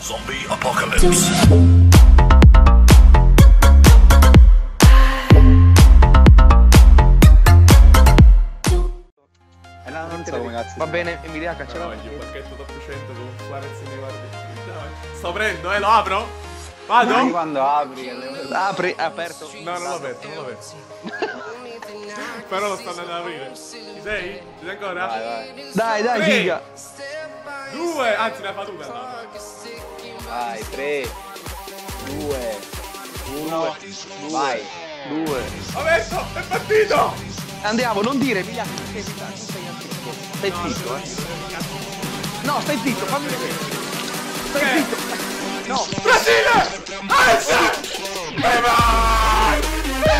Zombie Apocalypse. Va bene, Emilia, caccia la mano. Il pacchetto top 100 con Suarez nei guardi. Sto aprendo, lo apro? Vado? Dai, quando apri, apri, è aperto. No, non l'ho aperto, non l'ho aperto. Però lo sto andando ad aprire. Ci sei? Ci sei ancora? Vai, vai. Dai, dai, figa. 2, anzi, ne ha fatto una. Vai, 3, 2, 1, vai. 2. Ho messo, è partito! Andiamo, non dire, Emilia, che stai zitto, No, stai zitto, fammi vedere. Stai zitto. No. Brasile! Alza! E vai! E vai!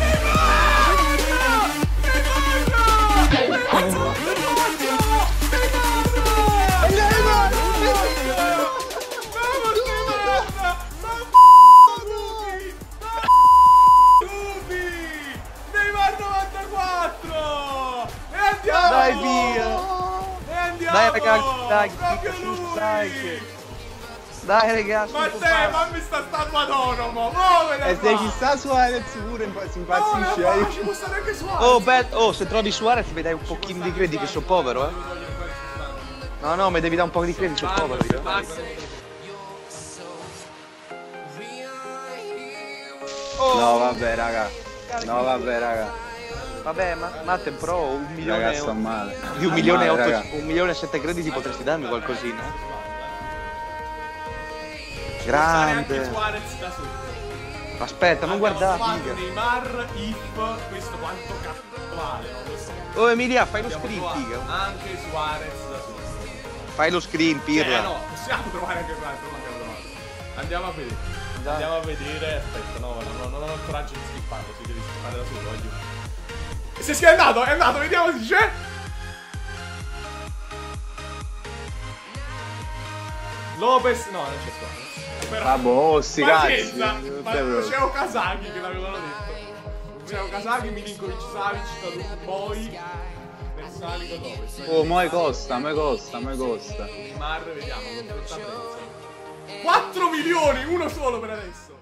E vai! E vai! E vai! Dai via! Dai ragazzi, dai! Dai ragazzi! Ma te, fammi sta statua d'onomo! E se ci sta Suarez pure si impazzisce! Oh, oh, se trovi Suarez mi dai un pochino di credito che sono povero, eh! No, no, mi devi dare un po' di credito, sono povero! No, vabbè raga! No, vabbè raga! Vabbè, Matte Pro, 1 milione... Raga, sto male. Di 1.7 crediti potresti darmi qualcosina. Grande. Aspetta, non guardate. Neymar, If, questo quanto cazzo vale. Oh Emilia, fai lo screen, figa. Anche Suarez da solo. Fai lo screen, pirla. No, possiamo trovare anche quanto, ma abbiamo trovato. Andiamo a vedere. Andiamo a vedere. Aspetta, no, non ho il coraggio di skipparlo, si deve skippare da solo, voglio. Se si è andato, vediamo se c'è. Lopez, no, non c'è Suarez. Però... Ah boh, sti cazzi. Ma c'è Okazaki che l'avevano detto. C'è Okazaki, Milinkovic, Savic, Tadou, Moi, Versali, Lopez. Oh, Moi costa. Neymar, vediamo. 4 milioni, uno solo per adesso.